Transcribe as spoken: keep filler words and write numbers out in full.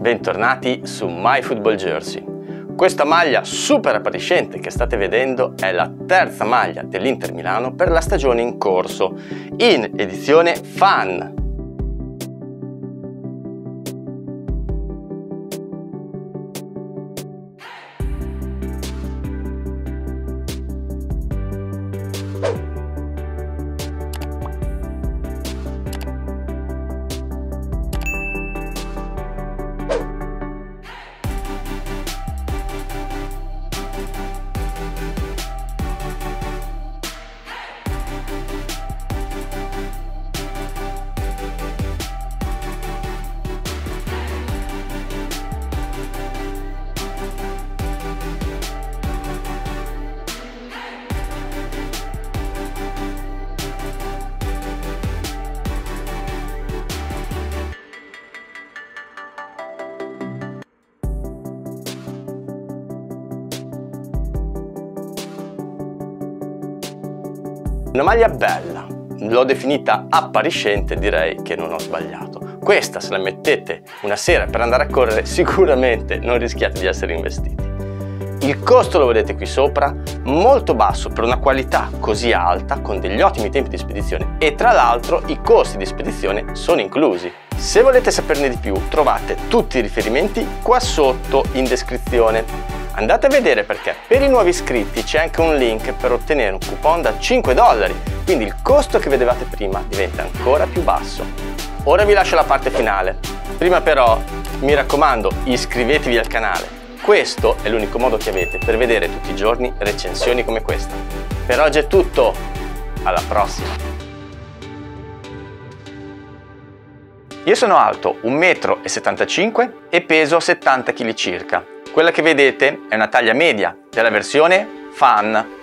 Bentornati su My Football Jersey. Questa maglia super appariscente che state vedendo è la terza maglia dell'Inter Milano per la stagione in corso, in edizione fan. Una maglia bella, l'ho definita appariscente, direi che non ho sbagliato. Questa se la mettete una sera per andare a correre sicuramente non rischiate di essere investiti. Il costo lo vedete qui sopra, molto basso per una qualità così alta, con degli ottimi tempi di spedizione e tra l'altro i costi di spedizione sono inclusi. Se volete saperne di più trovate tutti i riferimenti qua sotto in descrizione. Andate a vedere perché per i nuovi iscritti c'è anche un link per ottenere un coupon da cinque dollari, quindi il costo che vedevate prima diventa ancora più basso. Ora vi lascio la parte finale, prima però mi raccomando iscrivetevi al canale, questo è l'unico modo che avete per vedere tutti i giorni recensioni come questa. Per oggi è tutto, alla prossima! Io sono alto un metro e settantacinque e peso settanta chili circa. Quella che vedete è una taglia media della versione fan.